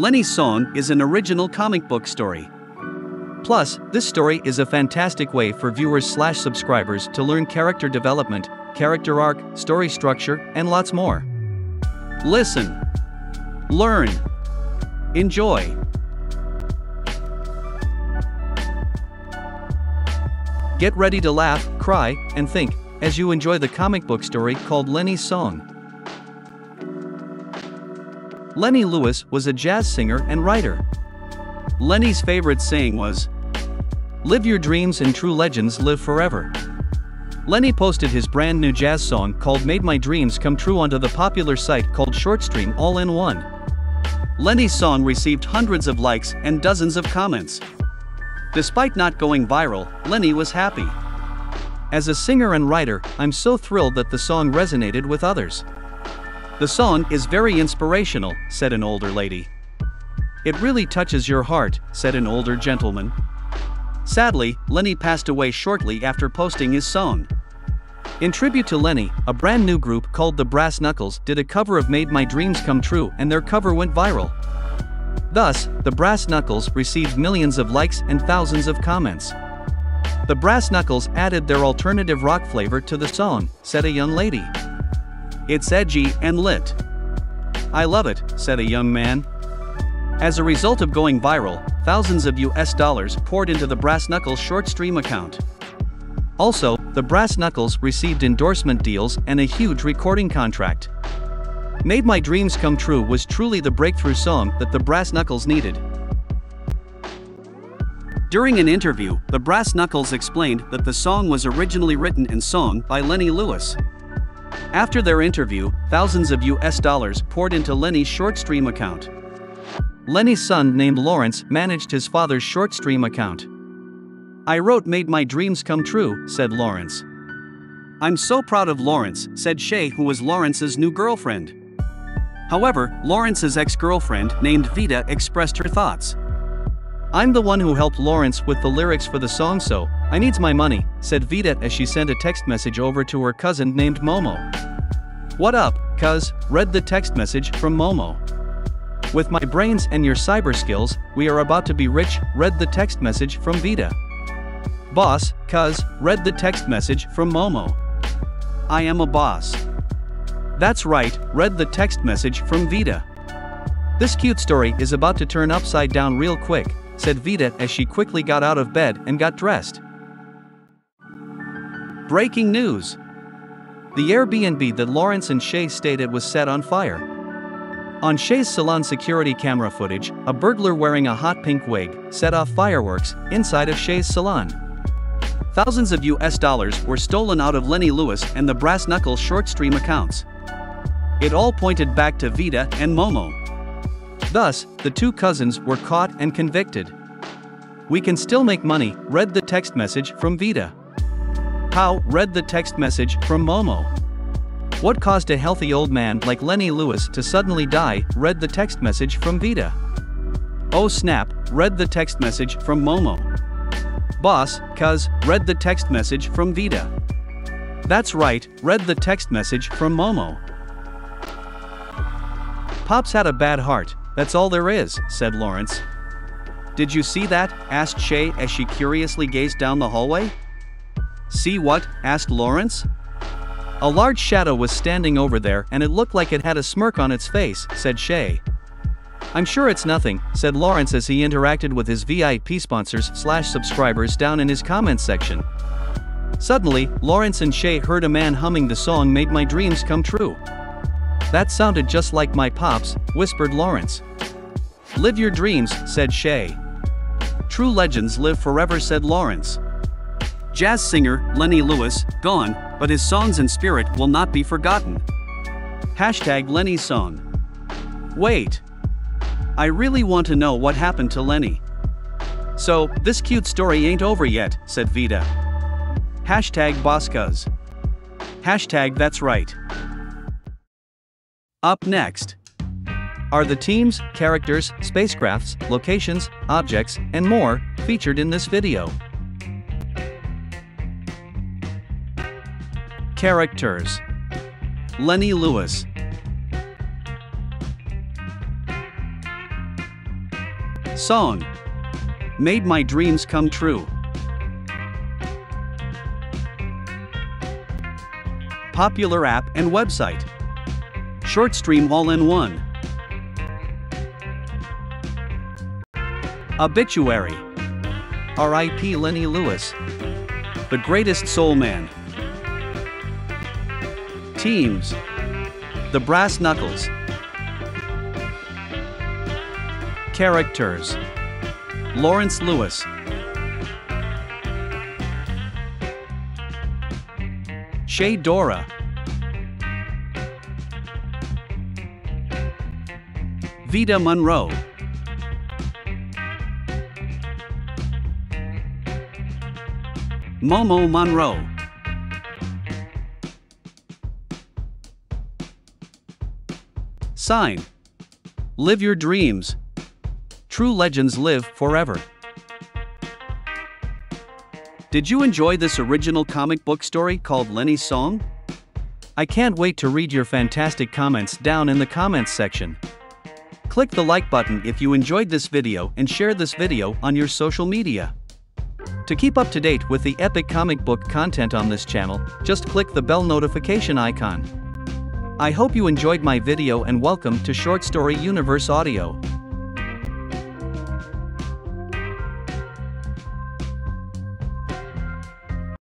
Lenny's Song is an original comic book story. Plus, this story is a fantastic way for viewers/subscribers to learn character development, character arc, story structure, and lots more. Listen, learn, enjoy. Get ready to laugh, cry, and think as you enjoy the comic book story called Lenny's Song. Lenny Lewis was a jazz singer and writer. Lenny's favorite saying was, "Live your dreams and true legends live forever." Lenny posted his brand new jazz song called Made My Dreams Come True onto the popular site called Short Stream All-N-1. Lenny's song received hundreds of likes and dozens of comments. Despite not going viral, Lenny was happy. "As a singer and writer, I'm so thrilled that the song resonated with others. The song is very inspirational," said an older lady. "It really touches your heart," said an older gentleman. Sadly, Lenny passed away shortly after posting his song. In tribute to Lenny, a brand new group called The Brass Knuckles did a cover of Made My Dreams Come True, and their cover went viral. Thus, The Brass Knuckles received millions of likes and thousands of comments. "The Brass Knuckles added their alternative rock flavor to the song," said a young lady. "It's edgy and lit. I love it," said a young man. As a result of going viral, thousands of US dollars poured into the Brass Knuckles Short Stream account. Also, the Brass Knuckles received endorsement deals and a huge recording contract. Made My Dreams Come True was truly the breakthrough song that the Brass Knuckles needed. During an interview, the Brass Knuckles explained that the song was originally written and sung by Lenny Lewis. After their interview, thousands of US dollars poured into Lenny's Short Stream account. Lenny's son named Lawrence managed his father's Short Stream account. "I wrote Made My Dreams Come True," said Lawrence. "I'm so proud of Lawrence," said Shay, who was Lawrence's new girlfriend. However, Lawrence's ex-girlfriend named Vita expressed her thoughts. "I'm the one who helped Lawrence with the lyrics for the song, so I needs my money," said Vita as she sent a text message over to her cousin named Momo. "What up, cuz?" read the text message from Momo. "With my brains and your cyber skills, we are about to be rich," read the text message from Vita. "Boss, cuz," read the text message from Momo. "I am a boss. That's right," read the text message from Vita. "This cute story is about to turn upside down real quick," said Vita as she quickly got out of bed and got dressed. Breaking news! The Airbnb that Lawrence and Shay stayed at was set on fire. On Shay's salon security camera footage, a burglar wearing a hot pink wig set off fireworks inside of Shay's salon. Thousands of US dollars were stolen out of Lenny Lewis and the Brass Knuckles Short Stream accounts. It all pointed back to Vita and Momo. Thus, the two cousins were caught and convicted. "We can still make money," read the text message from Vita. "How?" read the text message from Momo. "What caused a healthy old man like Lenny Lewis to suddenly die?" read the text message from Vita. "Oh snap," read the text message from Momo. "Boss, cuz," read the text message from Vita. "That's right," read the text message from Momo. "Pops had a bad heart, that's all there is," said Lawrence. "Did you see that?" asked Shay as she curiously gazed down the hallway. "See what?" asked Lawrence. "A large shadow was standing over there and it looked like it had a smirk on its face," said Shay. "I'm sure it's nothing," said Lawrence as he interacted with his VIP sponsors/subscribers down in his comments section. Suddenly, Lawrence and Shay heard a man humming the song Made My Dreams Come True. "That sounded just like my pops," whispered Lawrence. "Live your dreams," said Shay. "True legends live forever," said Lawrence. Jazz singer Lenny Lewis, gone, but his songs and spirit will not be forgotten. #Lenny's Song. Wait. I really want to know what happened to Lenny. "So, this cute story ain't over yet," said Vita. #BossCuz. #That's right. Up next are the teams, characters, spacecrafts, locations, objects, and more featured in this video. Characters. Lenny Lewis. Song, Made My Dreams Come True. Popular app and website. Short Stream All-N-1. Obituary. R.I.P. Lenny Lewis, the greatest soul man. Teams. The Brass Knuckles. Characters. Lawrence Lewis. Shea Dora. Vita Monroe. Momo Monroe. Sign. Live your dreams. True legends live forever. Did you enjoy this original comic book story called Lenny's Song? I can't wait to read your fantastic comments down in the comments section. Click the like button if you enjoyed this video and share this video on your social media. To keep up to date with the epic comic book content on this channel, just click the bell notification icon. I hope you enjoyed my video and welcome to Short Story Universe Audio.